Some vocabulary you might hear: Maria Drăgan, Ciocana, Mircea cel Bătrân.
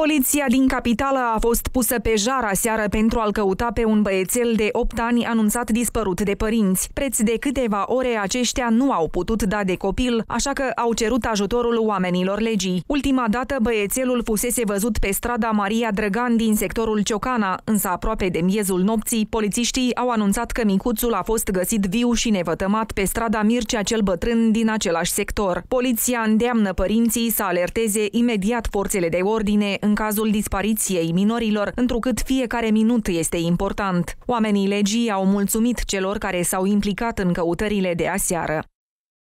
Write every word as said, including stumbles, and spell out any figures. Poliția din capitală a fost pusă pe jar aseară pentru a-l căuta pe un băiețel de opt ani anunțat dispărut de părinți. Preț de câteva ore aceștia nu au putut da de copil, așa că au cerut ajutorul oamenilor legii. Ultima dată băiețelul fusese văzut pe strada Maria Drăgan din sectorul Ciocana, însă aproape de miezul nopții, polițiștii au anunțat că micuțul a fost găsit viu și nevătămat pe strada Mircea cel Bătrân din același sector. Poliția îndeamnă părinții să alerteze imediat forțele de ordine în cazul dispariției minorilor, întrucât fiecare minut este important. Oamenii legii au mulțumit celor care s-au implicat în căutările de aseară.